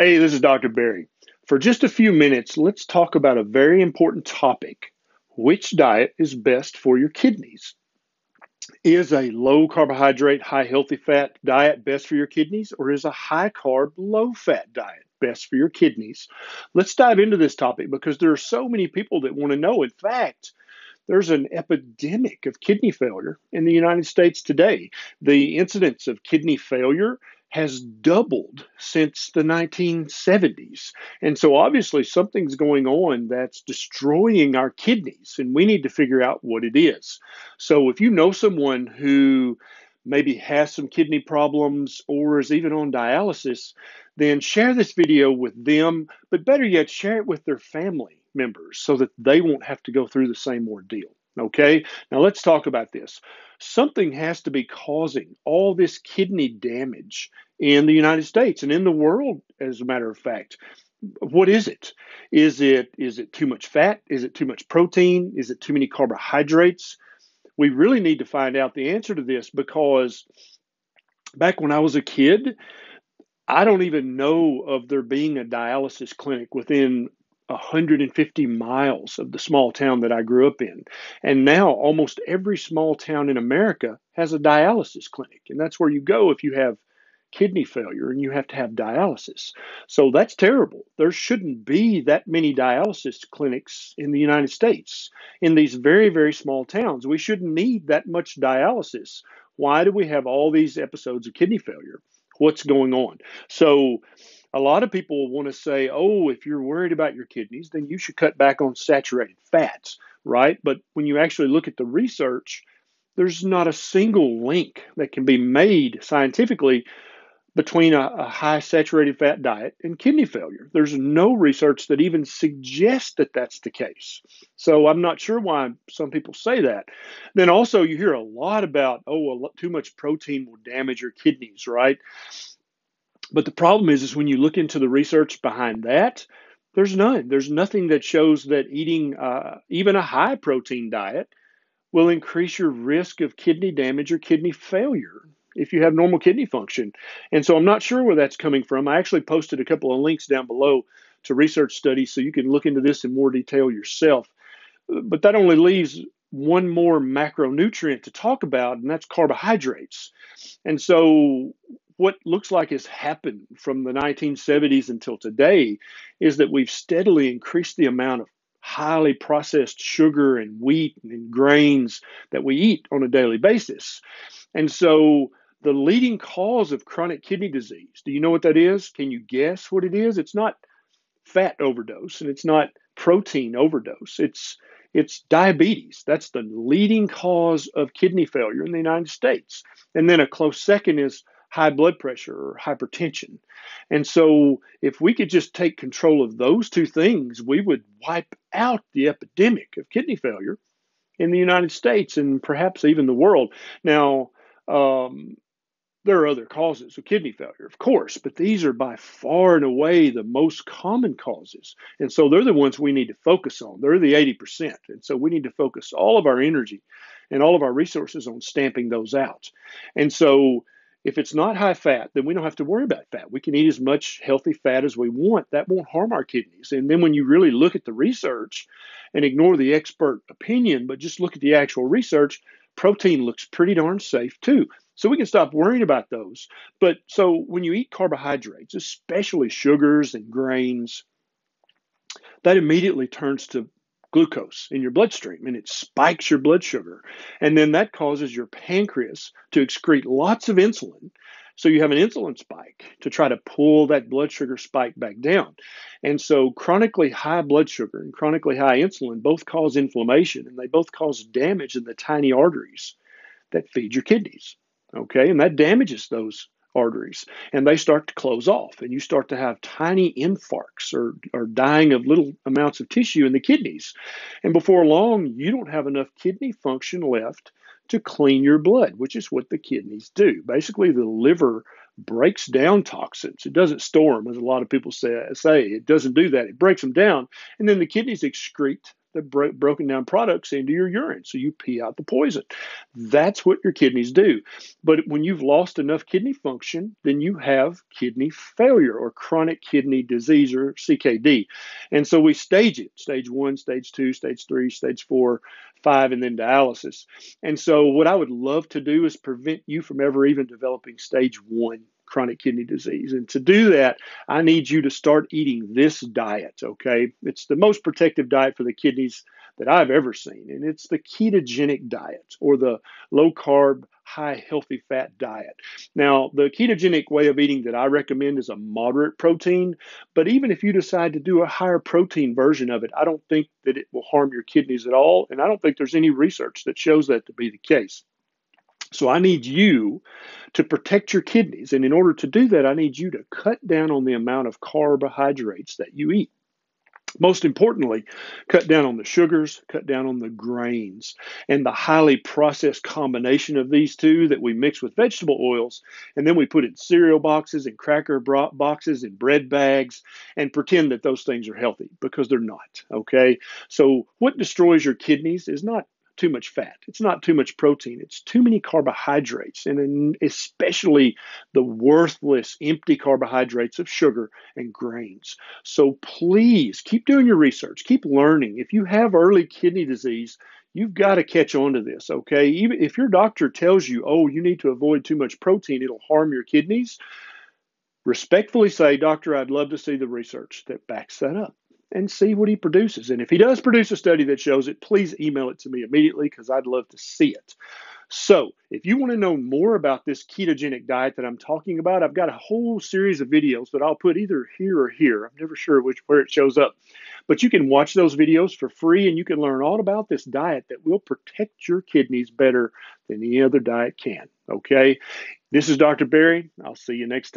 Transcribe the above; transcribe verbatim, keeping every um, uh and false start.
Hey, this is Doctor Berry. For just a few minutes, let's talk about a very important topic. Which diet is best for your kidneys? Is a low carbohydrate, high healthy fat diet best for your kidneys, or is a high carb, low fat diet best for your kidneys? Let's dive into this topic because there are so many people that want to know. In fact, there's an epidemic of kidney failure in the United States today. The incidence of kidney failure has doubled since the nineteen seventies. And so obviously something's going on that's destroying our kidneys, and we need to figure out what it is. So if you know someone who maybe has some kidney problems or is even on dialysis, then share this video with them, but better yet, share it with their family members so that they won't have to go through the same ordeal. Okay, now let's talk about this. Something has to be causing all this kidney damage in the United States and in the world, as a matter of fact. What is it? Is it is it too much fat? Is it too much protein? Is it too many carbohydrates? We really need to find out the answer to this, because back when I was a kid, I don't even know of there being a dialysis clinic within one hundred fifty miles of the small town that I grew up in. And now almost every small town in America has a dialysis clinic. And that's where you go if you have kidney failure and you have to have dialysis. So that's terrible. There shouldn't be that many dialysis clinics in the United States. In these very, very small towns, we shouldn't need that much dialysis. Why do we have all these episodes of kidney failure? What's going on? So a lot of people want to say, oh, if you're worried about your kidneys, then you should cut back on saturated fats, right? But when you actually look at the research, there's not a single link that can be made scientifically between a, a high saturated fat diet and kidney failure. There's no research that even suggests that that's the case. So I'm not sure why some people say that. Then also you hear a lot about, oh, a lot, too much protein will damage your kidneys, right? But the problem is, is when you look into the research behind that, there's none. There's nothing that shows that eating uh, even a high protein diet will increase your risk of kidney damage or kidney failure if you have normal kidney function. And so I'm not sure where that's coming from. I actually posted a couple of links down below to research studies so you can look into this in more detail yourself. But that only leaves one more macronutrient to talk about, and that's carbohydrates. And so what looks like has happened from the nineteen seventies until today is that we've steadily increased the amount of highly processed sugar and wheat and grains that we eat on a daily basis. And so the leading cause of chronic kidney disease, do you know what that is? Can you guess what it is? It's not fat overdose, and it's not protein overdose. It's It's diabetes. That's the leading cause of kidney failure in the United States. And then a close second is high blood pressure or hypertension. And so if we could just take control of those two things, we would wipe out the epidemic of kidney failure in the United States and perhaps even the world. Now, um, there are other causes of kidney failure, of course, but these are by far and away the most common causes. And so they're the ones we need to focus on. They're the eighty percent. And so we need to focus all of our energy and all of our resources on stamping those out. And so if it's not high fat, then we don't have to worry about fat. We can eat as much healthy fat as we want. That won't harm our kidneys. And then when you really look at the research and ignore the expert opinion, but just look at the actual research, protein looks pretty darn safe too. So we can stop worrying about those. But so when you eat carbohydrates, especially sugars and grains, that immediately turns to glucose in your bloodstream, and it spikes your blood sugar. And then that causes your pancreas to excrete lots of insulin. So you have an insulin spike to try to pull that blood sugar spike back down. And so chronically high blood sugar and chronically high insulin both cause inflammation, and they both cause damage in the tiny arteries that feed your kidneys. Okay, and that damages those arteries, and they start to close off, and you start to have tiny infarcts or, or dying of little amounts of tissue in the kidneys. And before long, you don't have enough kidney function left to clean your blood, which is what the kidneys do. Basically, the liver breaks down toxins. It doesn't store them, as a lot of people say. say. It doesn't do that. It breaks them down, and then the kidneys excrete the bro- broken down products into your urine. So you pee out the poison. That's what your kidneys do. But when you've lost enough kidney function, then you have kidney failure or chronic kidney disease or C K D. And so we stage it, stage one, stage two, stage three, stage four, five, and then dialysis. And so what I would love to do is prevent you from ever even developing stage one chronic kidney disease. And to do that, I need you to start eating this diet, okay? It's the most protective diet for the kidneys that I've ever seen. And it's the ketogenic diet or the low-carb, high healthy fat diet. Now, the ketogenic way of eating that I recommend is a moderate protein, but even if you decide to do a higher protein version of it, I don't think that it will harm your kidneys at all. And I don't think there's any research that shows that to be the case. So I need you to protect your kidneys. And in order to do that, I need you to cut down on the amount of carbohydrates that you eat. Most importantly, cut down on the sugars, cut down on the grains, and the highly processed combination of these two that we mix with vegetable oils, and then we put in cereal boxes and cracker boxes and bread bags and pretend that those things are healthy, because they're not, okay? So what destroys your kidneys is not too much fat. It's not too much protein. It's too many carbohydrates, and especially the worthless, empty carbohydrates of sugar and grains. So please keep doing your research. Keep learning. If you have early kidney disease, you've got to catch on to this, okay? Even if your doctor tells you, oh, you need to avoid too much protein, it'll harm your kidneys, respectfully say, doctor, I'd love to see the research that backs that up, and see what he produces. And if he does produce a study that shows it, please email it to me immediately, because I'd love to see it. So if you want to know more about this ketogenic diet that I'm talking about, I've got a whole series of videos that I'll put either here or here. I'm never sure which where it shows up. But you can watch those videos for free, and you can learn all about this diet that will protect your kidneys better than any other diet can. Okay? This is Doctor Berry. I'll see you next time.